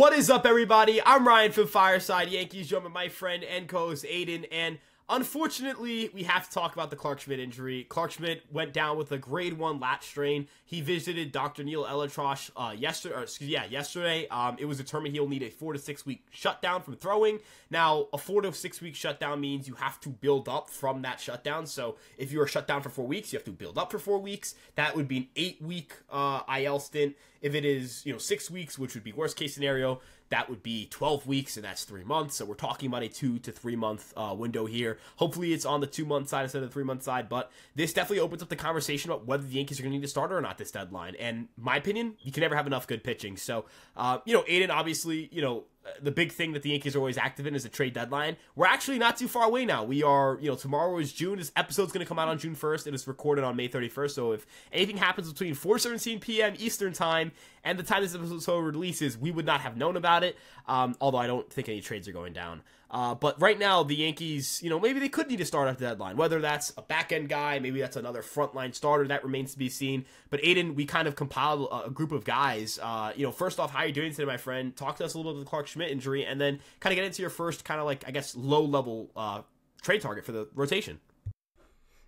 What is up, everybody? I'm Ryan from Fireside Yankees, joined by my friend and co-host Aiden, and unfortunately, we have to talk about the Clark Schmidt injury. Clark Schmidt went down with a grade 1 lat strain. He visited Dr. Neil Elitrosh yesterday. It was determined he'll need a 4 to 6 week shutdown from throwing. Now, a 4 to 6 week shutdown means you have to build up from that shutdown. So if you are shut down for 4 weeks, you have to build up for 4 weeks. That would be an 8 week IL stint. If it is, 6 weeks, which would be worst case scenario, that would be 12 weeks, and that's 3 months. So we're talking about a 2 to 3 month window here. Hopefully it's on the 2 month side instead of the 3 month side, but this definitely opens up the conversation about whether the Yankees are going to need a starter or not this deadline. And my opinion, you can never have enough good pitching. So, Aiden, obviously, the big thing that the Yankees are always active in is the trade deadline. We're actually not too far away now. We are, tomorrow is June. This episode's going to come out on June 1st. It is recorded on May 31st. So if anything happens between 4:17 p.m. Eastern time and the time this episode releases, we would not have known about it. Although I don't think any trades are going down. But right now, the Yankees, maybe they could need a starter at the deadline. Whether that's a back-end guy, maybe that's another frontline starter, that remains to be seen. But Aiden, we kind of compiled a group of guys. First off, how are you doing today, my friend? Talk to us a little bit of the Clark Schmidt injury, and then kind of get into your first low-level trade target for the rotation.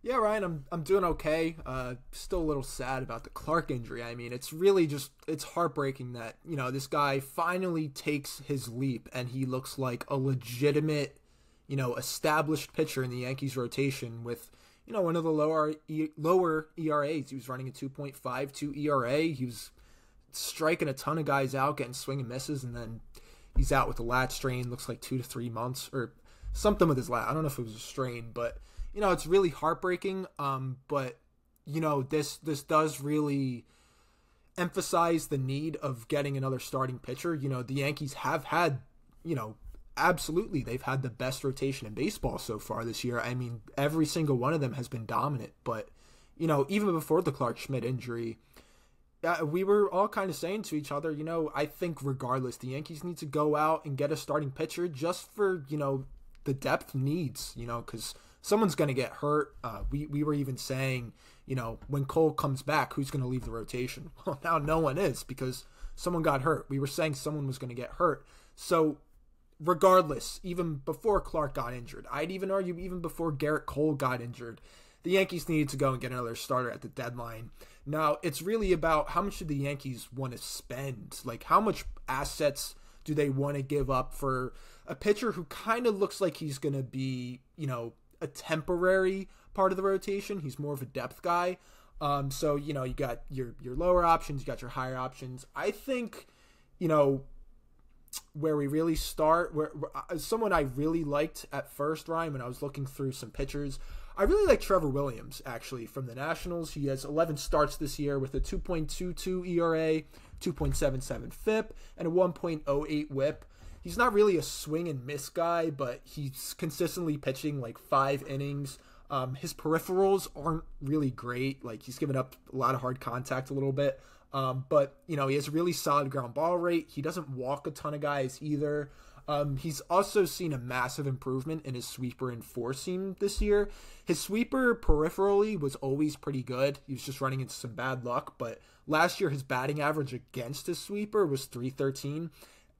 Yeah, Ryan, I'm doing okay. Still a little sad about the Clark injury. I mean, it's really just, it's heartbreaking that, this guy finally takes his leap and he looks like a legitimate, established pitcher in the Yankees rotation with, one of the lower ERAs. He was running a 2.52 ERA. He was striking a ton of guys out, getting swing and misses, and then he's out with a lat strain, looks like 2 to 3 months or something with his lat. I don't know if it was a strain, but it's really heartbreaking, but, this does really emphasize the need of getting another starting pitcher. The Yankees have had, absolutely, they've had the best rotation in baseball so far this year. I mean, every single one of them has been dominant, but, even before the Clark Schmidt injury, we were all kind of saying to each other, I think regardless, the Yankees need to go out and get a starting pitcher just for, the depth needs, because someone's going to get hurt. We were even saying, when Cole comes back, who's going to leave the rotation? Well, now no one is because someone got hurt. We were saying someone was going to get hurt. So regardless, even before Clark got injured, I'd even argue even before Garrett Cole got injured, the Yankees needed to go and get another starter at the deadline. Now, it's really about how much do the Yankees want to spend? Like, how much assets do they want to give up for a pitcher who kind of looks like he's going to be, a temporary part of the rotation? He's more of a depth guy. So, you got your lower options, you got your higher options. I think, where we really start, where someone I really liked at first, Ryan, when I was looking through some pitchers, I really like Trevor Williams, actually, from the Nationals. He has 11 starts this year with a 2.22 ERA, 2.77 FIP, and a 1.08 WHIP. He's not really a swing and miss guy, but he's consistently pitching like 5 innings. His peripherals aren't really great. Like, he's given up a lot of hard contact a little bit. But, he has a really solid ground ball rate. He doesn't walk a ton of guys either. He's also seen a massive improvement in his sweeper and four seam this year. His sweeper peripherally was always pretty good. He was just running into some bad luck. But last year, his batting average against his sweeper was .313.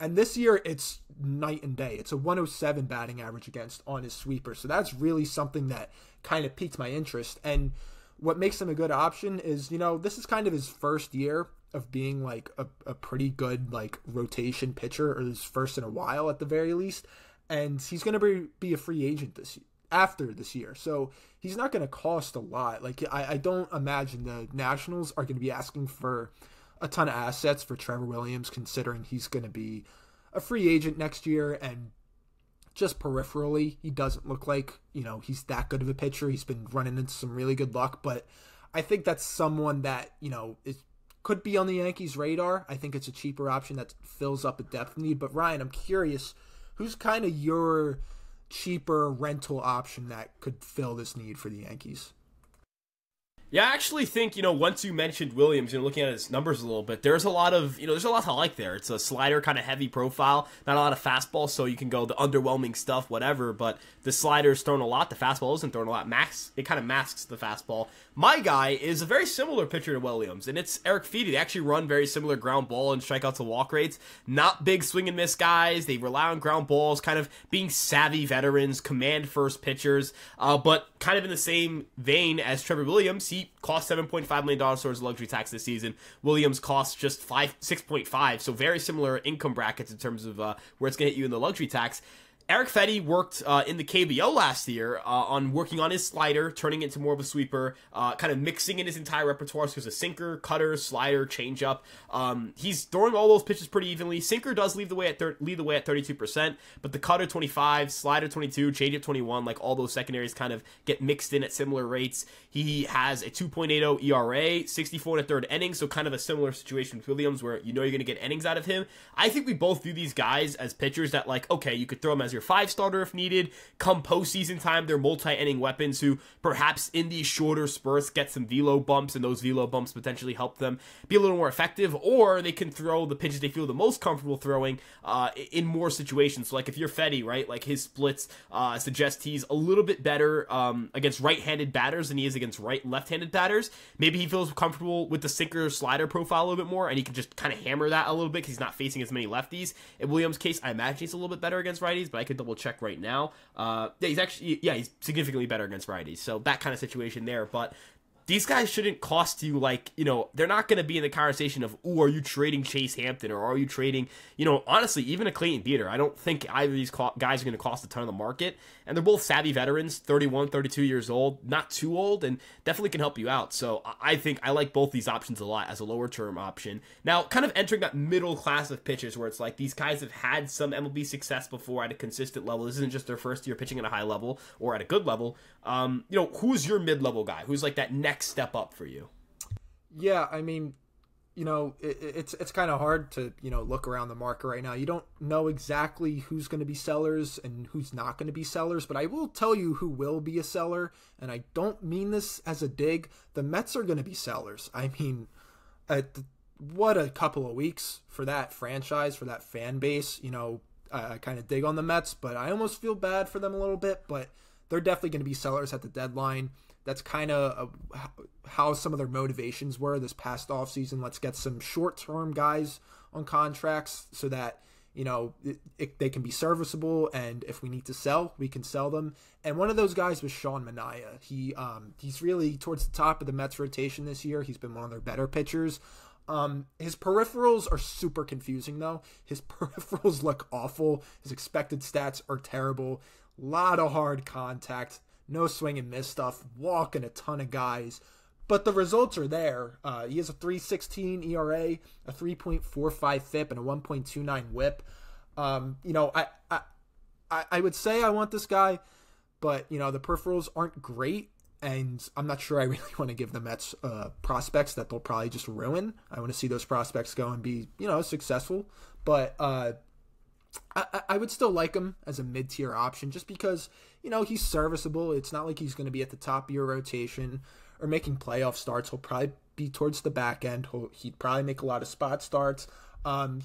And this year, it's night and day. It's a 107 batting average against on his sweeper. So that's really something that kind of piqued my interest. And what makes him a good option is, this is kind of his first year of being like a pretty good like rotation pitcher, or his first in a while at the very least. And he's going to be a free agent after this year. So he's not going to cost a lot. Like, I don't imagine the Nationals are going to be asking for a ton of assets for Trevor Williams, considering he's going to be a free agent next year. And just peripherally, he doesn't look like, he's that good of a pitcher. He's been running into some really good luck, but I think that's someone that, could be on the Yankees' radar. I think it's a cheaper option that fills up a depth need. But Ryan, I'm curious, who's kind of your cheaper rental option that could fill this need for the Yankees? Yeah, I actually think, once you mentioned Williams, looking at his numbers a little bit, there's a lot of, there's a lot to like there. It's a slider kind of heavy profile, not a lot of fastball, so you can go the underwhelming stuff, whatever, but the slider's thrown a lot, the fastball isn't thrown a lot. It kind of masks the fastball. My guy is a very similar pitcher to Williams, and it's Eric Fedde. They actually run very similar ground ball and strikeouts to walk rates. Not big swing and miss guys. They rely on ground balls, kind of being savvy veterans, command first pitchers, but kind of in the same vein as Trevor Williams. He cost $7.5 million towards luxury tax this season. Williams cost just $6.5 million, so very similar income brackets in terms of where it's going to hit you in the luxury tax. Eric Fedde worked in the KBO last year on working on his slider, turning it into more of a sweeper, kind of mixing in his entire repertoire. So there's a sinker, cutter, slider, changeup. He's throwing all those pitches pretty evenly. Sinker does lead the way at 32%, but the cutter 25, slider 22, changeup 21, like all those secondaries kind of get mixed in at similar rates. He has a 2.80 ERA, 64 1/3 innings, so kind of a similar situation with Williams where you're going to get innings out of him. I think we both view these guys as pitchers that, like, okay, you could throw them as your five starter if needed. Come postseason time, they're multi-inning weapons who perhaps in these shorter spurts get some velo bumps, and those velo bumps potentially help them be a little more effective, or they can throw the pitches they feel the most comfortable throwing in more situations. So like if you're Fedde, right, like his splits suggest he's a little bit better against right-handed batters than he is against left-handed batters. Maybe he feels comfortable with the sinker slider profile a little bit more, and he can just kind of hammer that a little bit because he's not facing as many lefties. In Williams' case, I imagine he's a little bit better against righties, but I could double check right now. He's significantly better against righties, so that kind of situation there. But these guys shouldn't cost you, like, they're not going to be in the conversation of, ooh, are you trading Chase Hampton, or are you trading, honestly, even a Clayton Beeter. I don't think either of these guys are going to cost a ton of the market, and they're both savvy veterans, 31, 32 years old, not too old, and definitely can help you out. So I think I like both these options a lot as a lower-term option. Now, kind of entering that middle class of pitchers where it's like these guys have had some MLB success before at a consistent level. This isn't just their first year pitching at a high level or at a good level. Who's your mid-level guy? Who's like that next step up for you? Yeah, I mean, it's kind of hard to look around the market right now. You don't know exactly who's going to be sellers and who's not going to be sellers, but I will tell you who will be a seller, and I don't mean this as a dig. The Mets are going to be sellers. I mean, what a couple of weeks for that franchise, for that fan base. I kind of dig on the Mets, but I almost feel bad for them a little bit, but they're definitely going to be sellers at the deadline. That's kind of how some of their motivations were this past offseason. Let's get some short-term guys on contracts so that, they can be serviceable, and if we need to sell, we can sell them. And one of those guys was Sean Manaea. He's really towards the top of the Mets rotation this year. He's been one of their better pitchers. His peripherals are super confusing, though. His peripherals look awful. His expected stats are terrible. A lot of hard contact. No swing and miss stuff, walking a ton of guys, but the results are there. He has a 3.16 ERA, a 3.45 FIP, and a 1.29 WHIP. I would say I want this guy, but the peripherals aren't great, and I'm not sure I really want to give the Mets prospects that they'll probably just ruin. I want to see those prospects go and be successful, but. I would still like him as a mid-tier option just because, he's serviceable. It's not like he's going to be at the top of your rotation or making playoff starts. He'll probably be towards the back end. He'd probably make a lot of spot starts.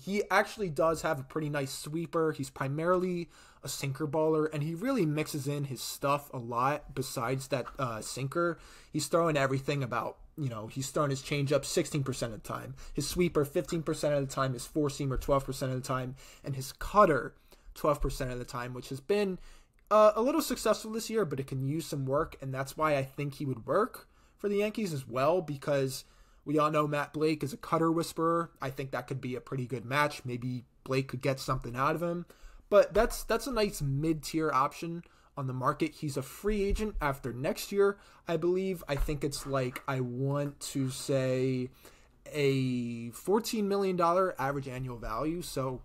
He actually does have a pretty nice sweeper. He's primarily a sinker baller, and he really mixes in his stuff a lot besides that sinker. He's throwing everything about, he's throwing his changeup 16% of the time, his sweeper 15% of the time, his four-seamer 12% of the time, and his cutter 12% of the time, which has been a little successful this year, but it can use some work, and that's why I think he would work for the Yankees as well, because we all know Matt Blake is a cutter whisperer. I think that could be a pretty good match. Maybe Blake could get something out of him, but that's a nice mid-tier option on the market. He's a free agent after next year, I believe. I think it's like, I want to say a $14 million average annual value. So,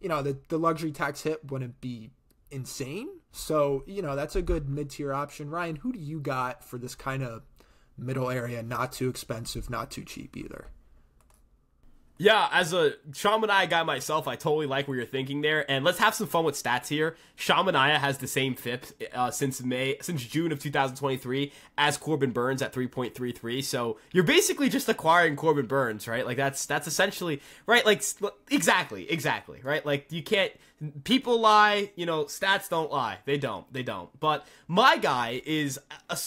the luxury tax hit wouldn't be insane. So, that's a good mid-tier option. Ryan, who do you got for this kind of middle area? Not too expensive, not too cheap either. Yeah, as a Sean Manaea guy myself, I totally like what you're thinking there. And let's have some fun with stats here. Sean Manaea has the same FIP since June of 2023 as Corbin Burns at 3.33. So you're basically just acquiring Corbin Burns, right? Like that's essentially right. Like exactly, right? Like you can't. People lie, you know. Stats don't lie. They don't. But my guy is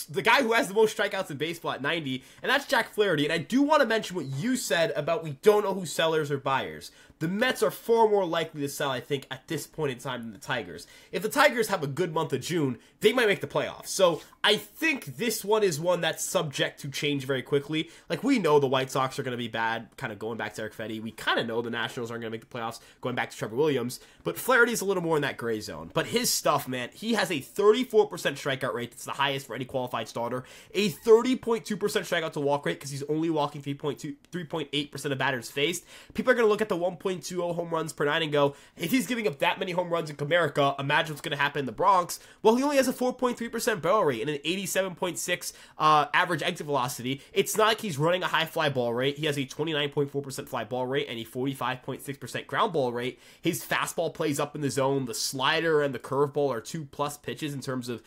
the guy who has the most strikeouts in baseball at 90, and that's Jack Flaherty. And I do want to mention what you said about we don't know who sellers or buyers. The Mets are far more likely to sell, I think, at this point in time than the Tigers. If the Tigers have a good month of June, they might make the playoffs. So I think this one is one that's subject to change very quickly. Like, we know the White Sox are going to be bad, kind of going back to Eric Fedde. We kind of know the Nationals aren't going to make the playoffs, going back to Trevor Williams. But Flaherty's a little more in that gray zone. But his stuff, man, he has a 34% strikeout rate. That's the highest for any qualified starter. A 30.2% strikeout to walk rate because he's only walking 3.8% of batters faced. People are going to look at the 1.20 home runs per nine and go, if he's giving up that many home runs in Comerica, imagine what's going to happen in the Bronx. Well, he only has a 4.3% barrel rate and an 87.6 average exit velocity. It's not like he's running a high fly ball rate. He has a 29.4% fly ball rate and a 45.6% ground ball rate. His fastball plays up in the zone. The slider and the curveball are 2+ pitches in terms of,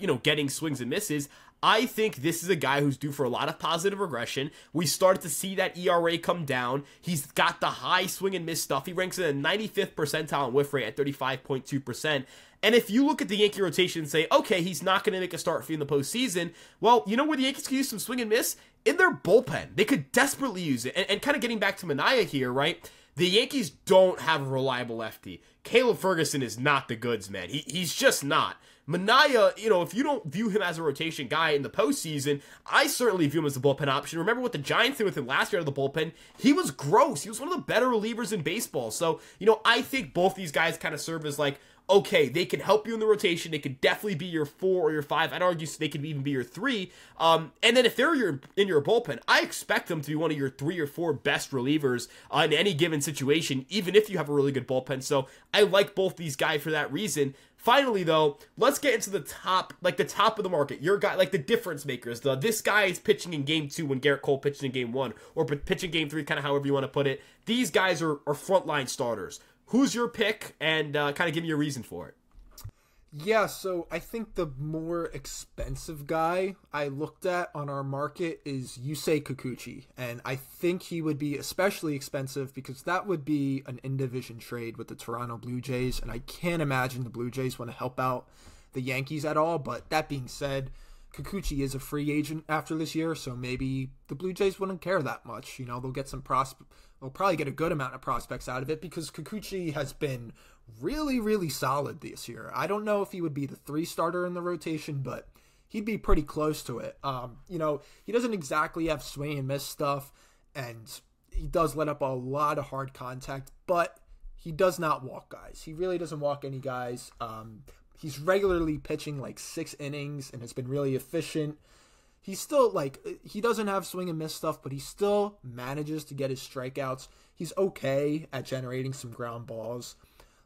you know, getting swings and misses. I think this is a guy who's due for a lot of positive regression. We started to see that ERA come down. He's got the high swing and miss stuff. He ranks in the 95th percentile in whiff rate at 35.2%. And if you look at the Yankee rotation and say, okay, he's not going to make a start for you in the postseason, well, you know where the Yankees can use some swing and miss? In their bullpen. They could desperately use it. And kind of getting back to Manaea here, right? The Yankees don't have a reliable lefty. Caleb Ferguson is not the goods, man. He's just not. Manaea, you know, if you don't view him as a rotation guy in the postseason, I certainly view him as a bullpen option. Remember what the Giants did with him last year out of the bullpen? He was gross. He was one of the better relievers in baseball. So, you know, I think both these guys kind of serve as like, okay, they can help you in the rotation. They could definitely be your 4 or your 5. I'd argue they could even be your 3. And then if they're in your bullpen, I expect them to be one of your 3 or 4 best relievers in any given situation, even if you have a really good bullpen. So I like both these guys for that reason. Finally, though, let's get into the top, like the top of the market. Your guy, like the difference makers. This guy is pitching in Game 2 when Garrett Cole pitched in Game 1, or pitching Game 3, kind of however you want to put it. These guys are frontline starters. Who's your pick, and kind of give me your reason for it? Yeah, so I think the more expensive guy I looked at on our market is Yusei Kikuchi, and I think he would be especially expensive because that would be an in-division trade with the Toronto Blue Jays, and I can't imagine the Blue Jays want to help out the Yankees at all. But that being said, Kikuchi is a free agent after this year, so maybe the Blue Jays wouldn't care that much. You know, they'll get some they'll probably get a good amount of prospects out of it because Kikuchi has been really, really solid this year. I don't know if he would be the 3 starter in the rotation, but he'd be pretty close to it. You know, he doesn't exactly have swing and miss stuff, and he does let up a lot of hard contact, but he does not walk guys. He really doesn't walk any guys. He's regularly pitching like 6 innings and has been really efficient. He's still like, he doesn't have swing and miss stuff, but he still manages to get his strikeouts. He's okay at generating some ground balls.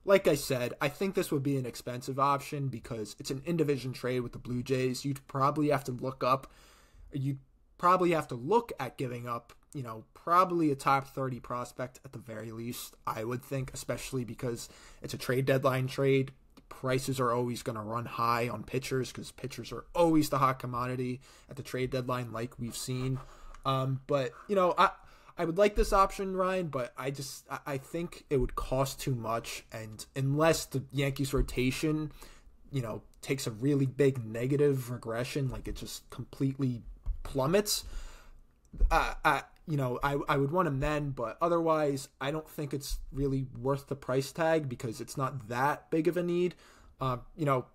Like I said, I think this would be an expensive option because it's an in-division trade with the Blue Jays. You'd probably have to look at giving up, you know, probably a top 30 prospect at the very least, I would think, especially because it's a trade deadline trade. Prices are always going to run high on pitchers because pitchers are always the hot commodity at the trade deadline, like we've seen. But, you know, I would like this option, Ryan, but I think it would cost too much. And unless the Yankees rotation, you know, takes a really big negative regression, like it just completely plummets, you know, I would want to mend, but otherwise, I don't think it's really worth the price tag because it's not that big of a need. You know,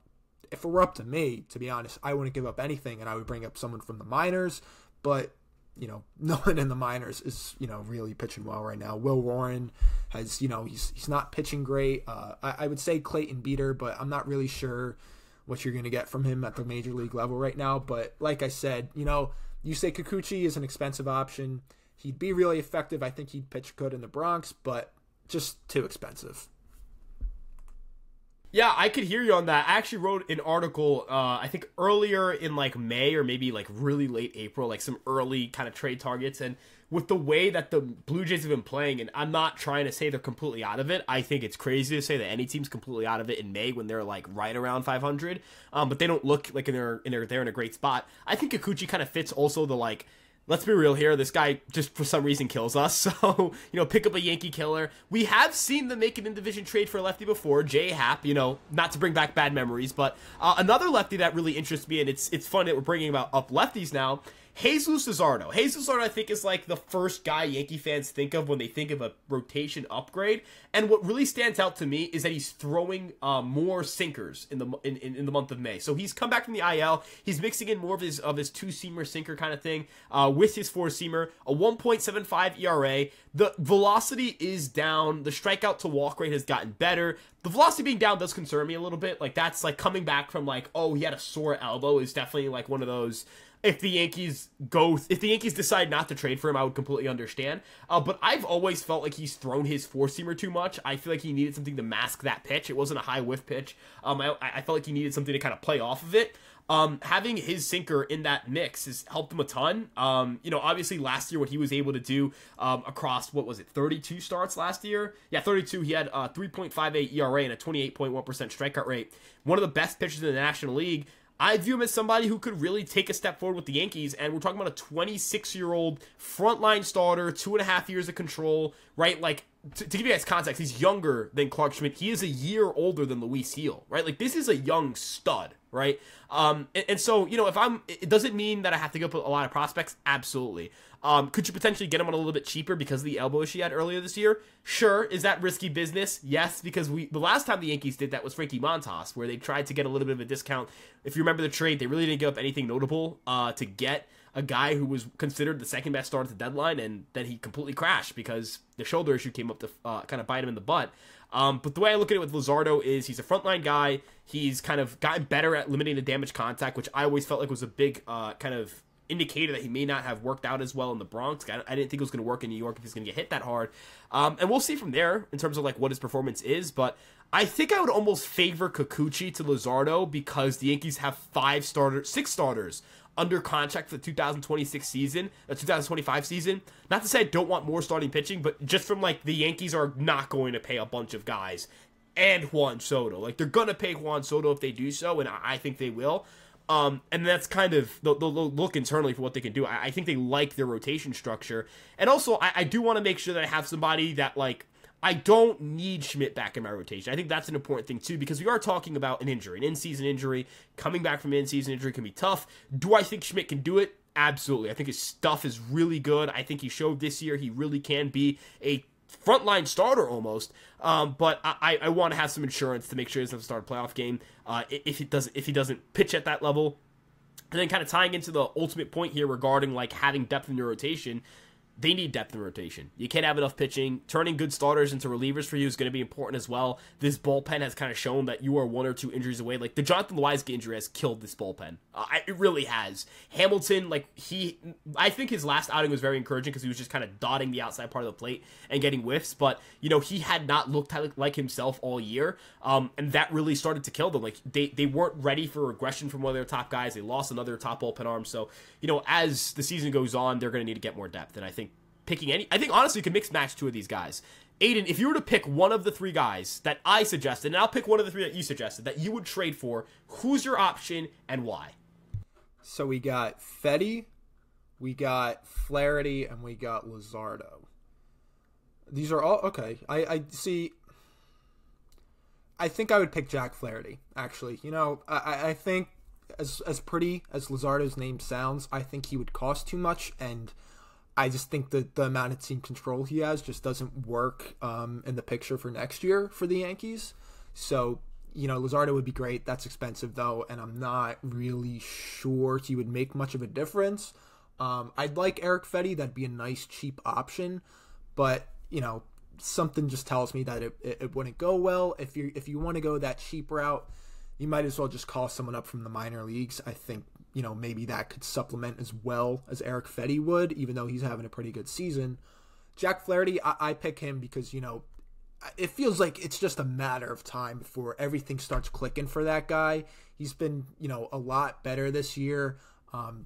if it were up to me, to be honest, I wouldn't give up anything and I would bring up someone from the minors, but, you know, no one in the minors is, you know, really pitching well right now. Will Warren has, you know, he's not pitching great. I would say Clayton Beeter, but I'm not really sure what you're going to get from him at the major league level right now. But like I said, you know, Yusei Kikuchi is an expensive option. He'd be really effective. I think he'd pitch good in the Bronx, but just too expensive. Yeah, I could hear you on that. I actually wrote an article, I think earlier in like May or maybe like really late April, like some early kind of trade targets. And with the way that the Blue Jays have been playing, and I'm not trying to say they're completely out of it. I think it's crazy to say that any team's completely out of it in May when they're like right around 500, but they don't look like they're in a great spot. I think Kikuchi kind of fits also the like, let's be real here. This guy just for some reason kills us. So, you know, pick up a Yankee killer. We have seen them make an in-division trade for a lefty before, J. Happ, you know, not to bring back bad memories, but another lefty that really interests me, and it's fun that we're bringing up lefties now, Jesús Luzardo. Jesús Luzardo, I think, is like the first guy Yankee fans think of when they think of a rotation upgrade. And what really stands out to me is that he's throwing more sinkers in the month of May. So he's come back from the IL. He's mixing in more of his two-seamer sinker kind of thing with his four-seamer. A 1.75 ERA. The velocity is down. The strikeout to walk rate has gotten better. The velocity being down does concern me a little bit. Like that's like coming back from like, oh, he had a sore elbow is definitely like one of those. If the Yankees decide not to trade for him, I would completely understand. But I've always felt like he's thrown his four-seamer too much. I feel like he needed something to mask that pitch. It wasn't a high whiff pitch. I felt like he needed something to kind of play off of it. Having his sinker in that mix has helped him a ton. You know, obviously last year what he was able to do across, what was it, 32 starts last year? Yeah, 32. He had a 3.58 ERA and a 28.1% strikeout rate. One of the best pitchers in the National League. I view him as somebody who could really take a step forward with the Yankees, and we're talking about a 26-year-old frontline starter, 2.5 years of control, right? Like, to give you guys context, he's younger than Clark Schmidt. He is a year older than Luis Hill, right? Like, this is a young stud, right? And so, you know, does it mean that I have to go put a lot of prospects? Absolutely. Could you potentially get him on a little bit cheaper because of the elbow she had earlier this year? Sure. Is that risky business? Yes, because the last time the Yankees did that was Frankie Montas, where they tried to get a little bit of a discount. If you remember the trade, they really didn't give up anything notable to get a guy who was considered the second best starter at the deadline, and then he completely crashed because the shoulder issue came up to kind of bite him in the butt. But the way I look at it with Luzardo is he's a frontline guy. He's kind of gotten better at limiting the damage contact, which I always felt like was a big kind of indicator that he may not have worked out as well in the Bronx. I didn't think it was going to work in New York if he's going to get hit that hard. And we'll see from there in terms of like what his performance is. But I think I would almost favor Kikuchi to Luzardo because the Yankees have six starters under contract for the 2025 season. Not to say I don't want more starting pitching, but just from like the Yankees are not going to pay a bunch of guys and Juan Soto. Like they're going to pay Juan Soto if they do so, and I think they will. And that's kind of the look internally for what they can do. I think they like their rotation structure. And also, I do want to make sure that I have somebody that, like, I don't need Schmidt back in my rotation. I think that's an important thing, too, because we are talking about an injury, an in-season injury. Coming back from an in-season injury can be tough. Do I think Schmidt can do it? Absolutely. I think his stuff is really good. I think he showed this year he really can be a frontline starter almost, but I want to have some insurance to make sure he doesn't start a playoff game if he doesn't pitch at that level. And then kind of tying into the ultimate point here regarding like having depth in your rotation, they need depth in rotation. You can't have enough pitching. Turning good starters into relievers for you is going to be important as well. This bullpen has kind of shown that you are one or two injuries away. Like, the Jonathan Loáisiga injury has killed this bullpen. It really has. Hamilton, like, I think his last outing was very encouraging because he was just kind of dotting the outside part of the plate and getting whiffs. But, you know, he had not looked like himself all year, and that really started to kill them. Like, they weren't ready for regression from one of their top guys. They lost another top bullpen arm. So, you know, as the season goes on, they're going to need to get more depth, and I think I think honestly you can mix match two of these guys. Aiden, if you were to pick one of the three guys that I suggested, and I'll pick one of the three that you suggested that you would trade for, who's your option and why? So we got Fedde, we got Flaherty, and we got Luzardo. These are all okay. I see. I think I would pick Jack Flaherty, actually. You know, I think as pretty as Luzardo's name sounds, I think he would cost too much, and I just think that the amount of team control he has just doesn't work in the picture for next year for the Yankees. So, you know, Luzardo would be great. That's expensive, though, and I'm not really sure he would make much of a difference. I'd like Eric Fedde. That'd be a nice, cheap option. But, you know, something just tells me that it wouldn't go well. If you want to go that cheap route, you might as well just call someone up from the minor leagues, I think. You know, maybe that could supplement as well as Eric Fedde would, even though he's having a pretty good season. Jack Flaherty, I pick him because, you know, it feels like it's just a matter of time before everything starts clicking for that guy. He's been, you know, a lot better this year.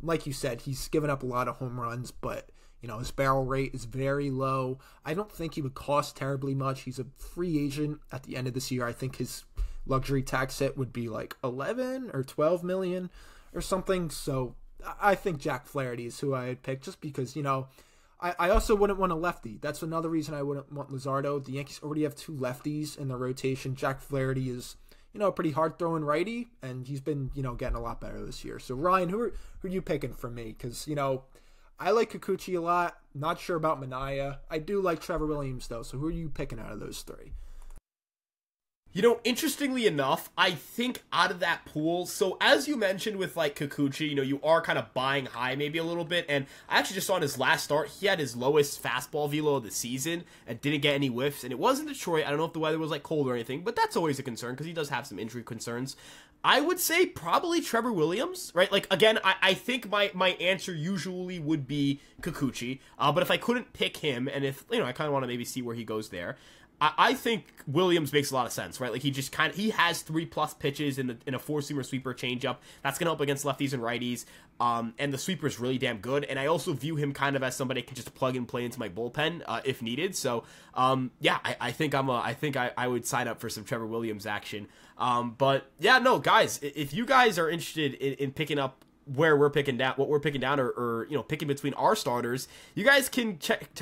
Like you said, he's given up a lot of home runs, but, you know, his barrel rate is very low. I don't think he would cost terribly much. He's a free agent at the end of this year. I think his luxury tax hit would be like 11 or 12 million or something. So I think Jack Flaherty is who I would pick, just because, you know, I also wouldn't want a lefty. That's another reason I wouldn't want Luzardo. The Yankees already have two lefties in the rotation. Jack Flaherty is, you know, a pretty hard-throwing righty, and he's been, you know, getting a lot better this year. So, Ryan, who are you picking for me? Because, you know, I like Kikuchi a lot. Not sure about Manaea. I do like Trevor Williams, though. So who are you picking out of those three? You know, interestingly enough, I think out of that pool, so as you mentioned with, like, Kikuchi, you know, you are kind of buying high maybe a little bit, and I actually just saw on his last start, he had his lowest fastball velo of the season and didn't get any whiffs, and it was in Detroit. I don't know if the weather was, like, cold or anything, but that's always a concern because he does have some injury concerns. I would say probably Trevor Williams, right? Like, again, I think my answer usually would be Kikuchi, but if I couldn't pick him, and if, you know, I kind of want to maybe see where he goes there, I think Williams makes a lot of sense, right? Like, he just kind of, he has 3+ pitches in a 4-seamer sweeper changeup. That's going to help against lefties and righties. And the sweeper is really damn good. And I also view him kind of as somebody I can just plug and play into my bullpen if needed. So, yeah, I think I would sign up for some Trevor Williams action. But yeah, no, guys, if you guys are interested in picking up where we're picking down, what we're picking down, or you know, picking between our starters, you guys can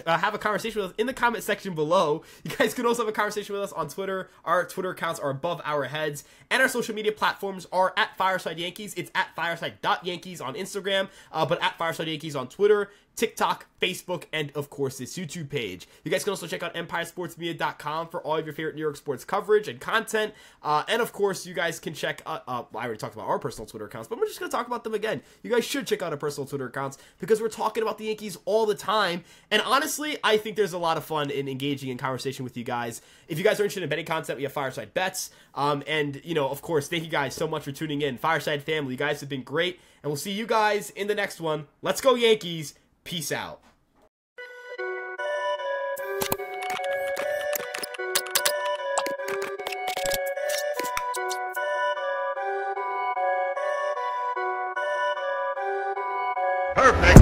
have a conversation with us in the comment section below. You guys can also have a conversation with us on Twitter. Our Twitter accounts are above our heads, and our social media platforms are at Fireside Yankees. It's at fireside.yankees on Instagram, but at Fireside Yankees on Twitter, TikTok, Facebook, and of course this YouTube page. You guys can also check out EmpireSportsMedia.com for all of your favorite New York sports coverage and content. And of course, you guys can check out, I already talked about our personal Twitter accounts, but we're just going to talk about them again. You guys should check out our personal Twitter accounts because we're talking about the Yankees all the time. And honestly, I think there's a lot of fun in engaging in conversation with you guys. If you guys are interested in betting content, we have Fireside Bets. And, you know, of course, thank you guys so much for tuning in. Fireside family, you guys have been great. And we'll see you guys in the next one. Let's go, Yankees. Peace out. Perfect.